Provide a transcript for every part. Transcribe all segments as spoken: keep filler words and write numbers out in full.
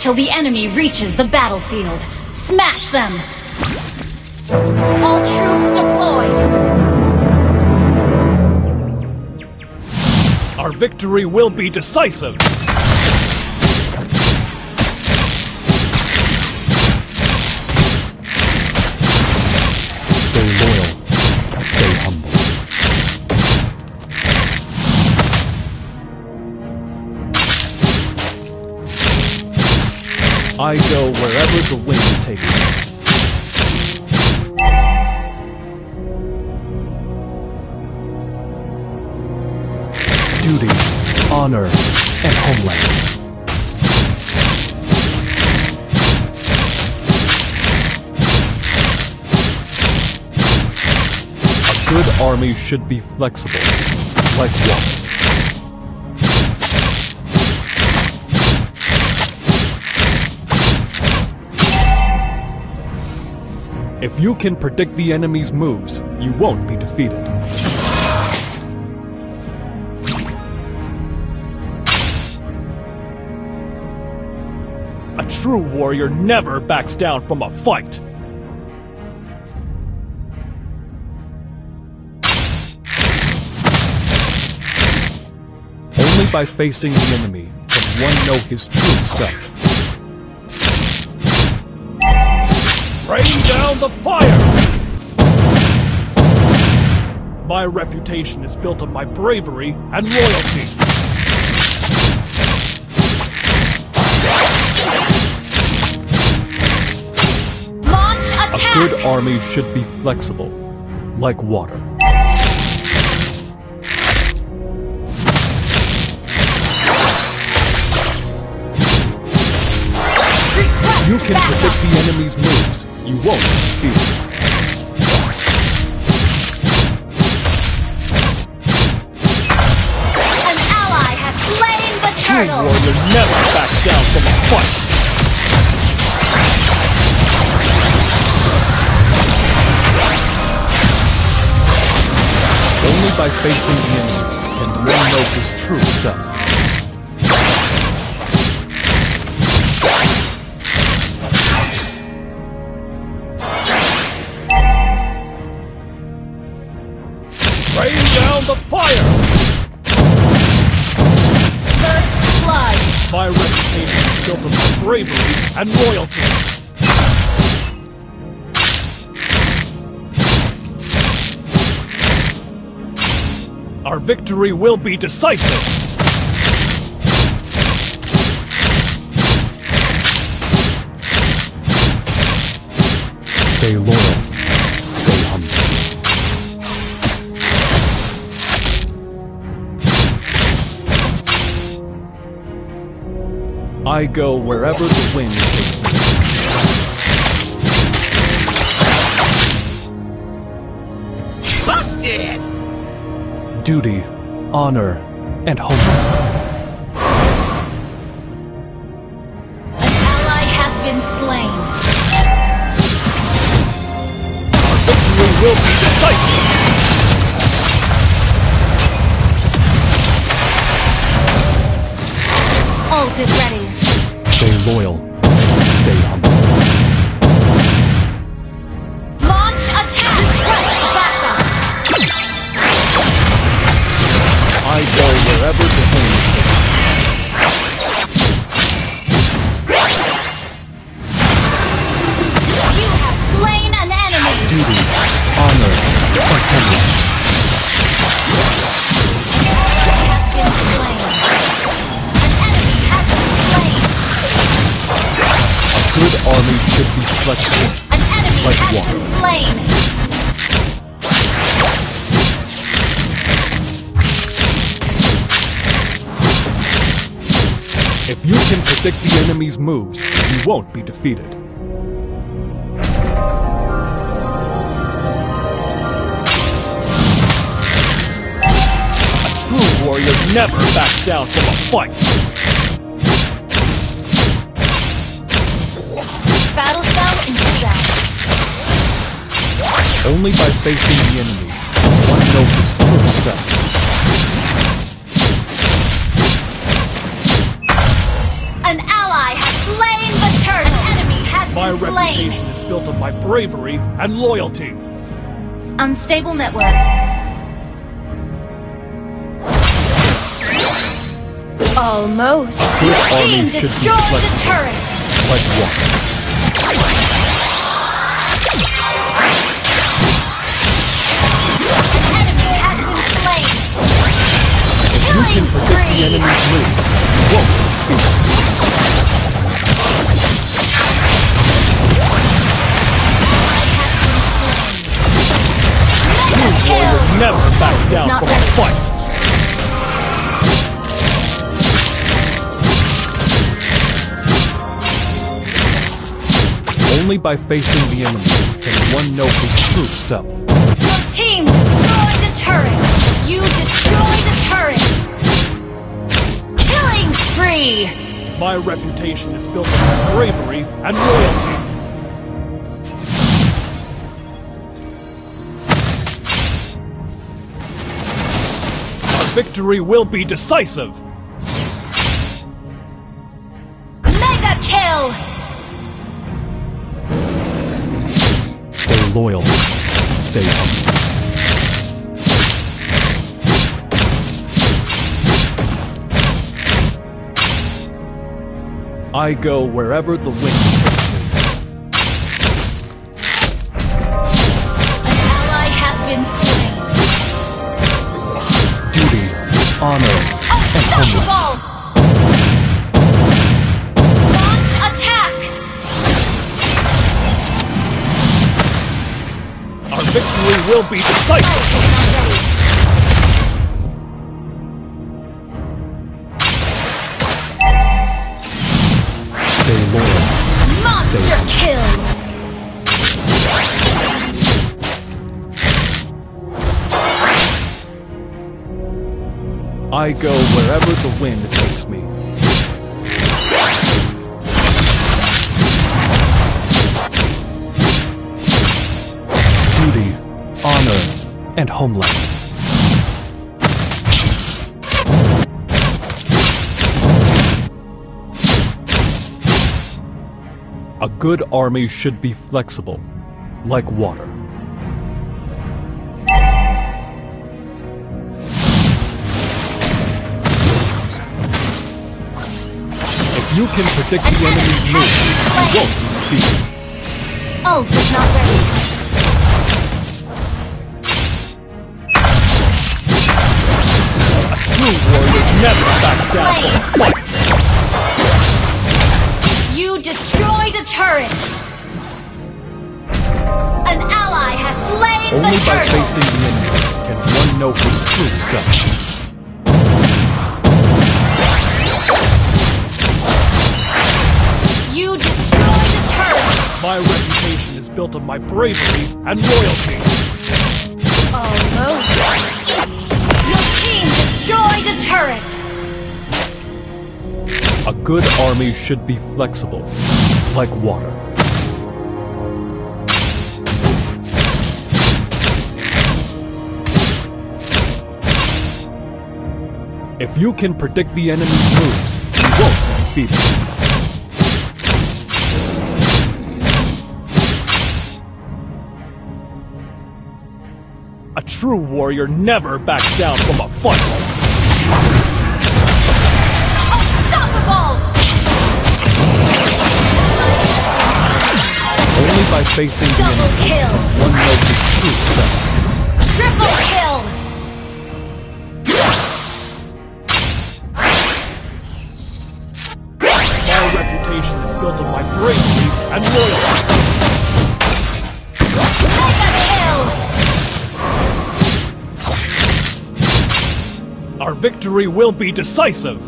till the enemy reaches the battlefield. Smash them! All troops deployed! Our victory will be decisive! Stay loyal. Stay humble. I go wherever the wind takes me. Duty, honor, and homeland. A good army should be flexible, like water. If you can predict the enemy's moves, you won't be defeated. A true warrior never backs down from a fight! Only by facing the enemy can one know his true self. Rain down the fire! My reputation is built on my bravery and loyalty. Launch attack! A good army should be flexible, like water. Request you can backup. Predict the enemy's moves. You won't feel an ally has slain the turtle. Warrior never backs down from a fight. Only by facing the enemy can one know his true self. The fire! First blood! My reputation is built on my bravery and loyalty. Our victory will be decisive! Stay loyal. Stay humble. I go wherever the wind takes me. Busted! Duty, honor, and hope. An ally has been slain. Our victory will be decisive! Ult is ready. Stay loyal. Stay humble. Launch attack! Request backup! I go wherever the wind takes me. You have slain an enemy! Duty, honor, and homeland. Good army should be flexible, an enemy like has water. Been slain. If you can predict the enemy's moves, you won't be defeated. A true warrior never backs down from a fight. Battle fell into doubt. Only by facing the enemy, one knows his true self. An ally has slain reputation is built on my bravery and loyalty. Unstable network. Almost. The team destroyed the turret. Like what? You can predict the enemy's move. Won't be. Blue warrior never backs down from a fight. Only by facing the enemy can one know his true self. Your team destroyed the turret. You destroyed the turret. My reputation is built on bravery and loyalty. Our victory will be decisive. Mega kill! Stay loyal. Stay humble. I go wherever the wind takes me. An ally has been slain. Duty, honor, and homeland. Launch attack! Our victory will be decisive! Monster kill! I go wherever the wind takes me. Duty, honor, and homeland. A good army should be flexible, like water. If you can predict the enemy's move, you won't be beaten. Oh, but not ready. A true warrior never backs down from a fight. Destroy the turret! An ally has slain the turret! Only by facing the enemy can one know his true self. You destroy the turret! My reputation is built on my bravery and loyalty. Almost. Your team destroyed a turret! A good army should be flexible, like water. If you can predict the enemy's moves, you won't be beaten. A true warrior never backs down from a fight. Only by facing the enemy can one know his true self. Triple kill! My reputation is built on my bravery and loyalty. Mega kill! Our victory will be decisive!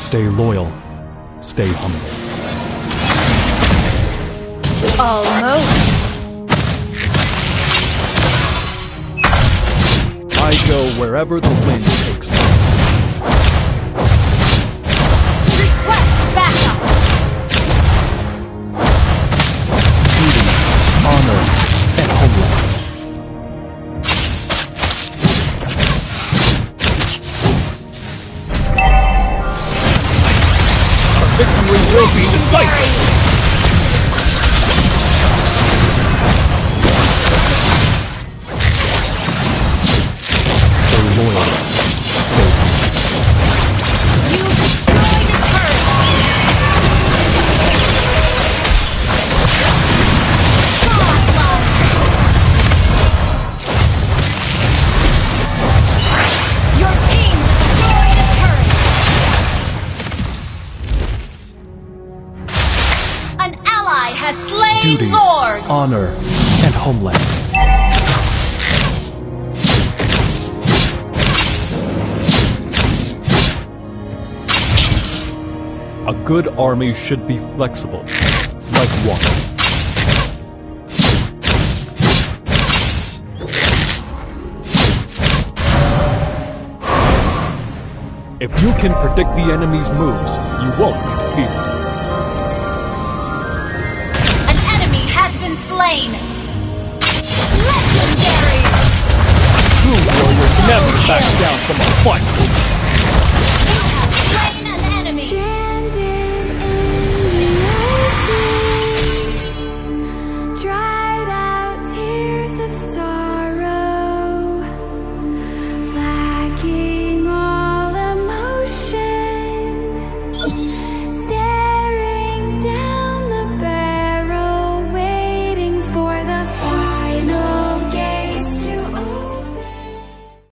Stay loyal. Stay humble. Almost. I go wherever the wind takes me. Request backup. Duty, honor, and homeland. Victory will be decisive! Duty, Lord, honor, and homeland. A good army should be flexible, like water. If you can predict the enemy's moves, you won't be defeated. Slain. Legendary. True warriors never backs down from a fight.